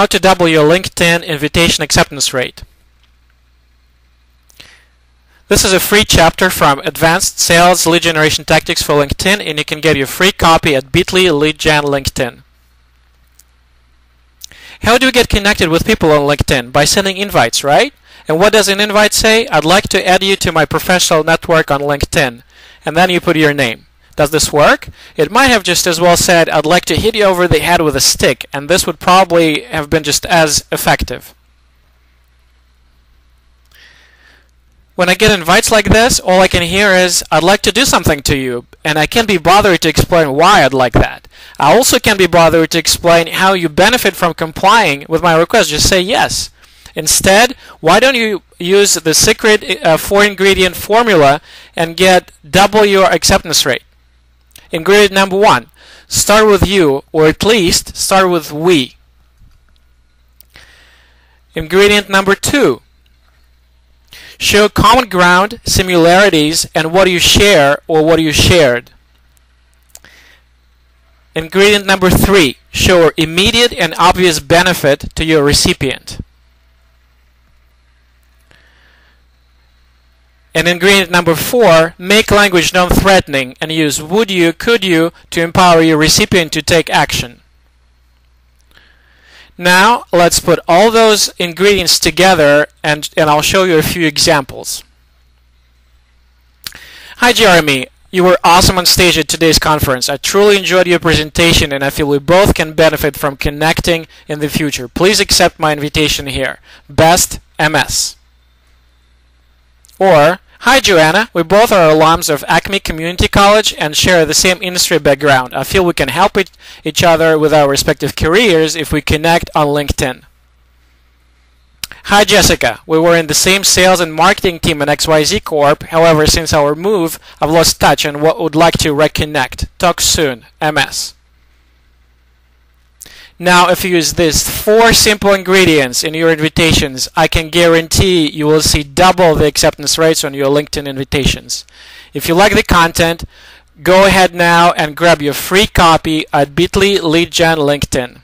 How to double your LinkedIn invitation acceptance rate. This is a free chapter from Advanced Sales Lead Generation Tactics for LinkedIn, and you can get your free copy at Bitly LeadGen LinkedIn. How do you get connected with people on LinkedIn? By sending invites, right? And what does an invite say? I'd like to add you to my professional network on LinkedIn. And then you put your name. Does this work? It might have just as well said, I'd like to hit you over the head with a stick, and this would probably have been just as effective. When I get invites like this, all I can hear is, I'd like to do something to you, and I can't be bothered to explain why I'd like that. I also can't be bothered to explain how you benefit from complying with my request. Just say yes. Instead, why don't you use the secret four-ingredient formula and get double your acceptance rate? Ingredient number one, start with you, or at least start with we. Ingredient number two, show common ground, similarities, and what you share or what you shared. Ingredient number three, show immediate and obvious benefit to your recipient. And ingredient number four, make language non-threatening and use would you, could you to empower your recipient to take action. Now let's put all those ingredients together and I'll show you a few examples. Hi Jeremy, you were awesome on stage at today's conference. I truly enjoyed your presentation and I feel we both can benefit from connecting in the future. Please accept my invitation here. Best, MS. Or, hi Joanna, we both are alums of Acme Community College and share the same industry background. I feel we can help each other with our respective careers if we connect on LinkedIn. Hi Jessica, we were in the same sales and marketing team at XYZ Corp. However, since our move, I've lost touch and would like to reconnect. Talk soon, MS. Now, if you use these four simple ingredients in your invitations, I can guarantee you will see double the acceptance rates on your LinkedIn invitations. If you like the content, go ahead now and grab your free copy at Bitly LeadGen LinkedIn.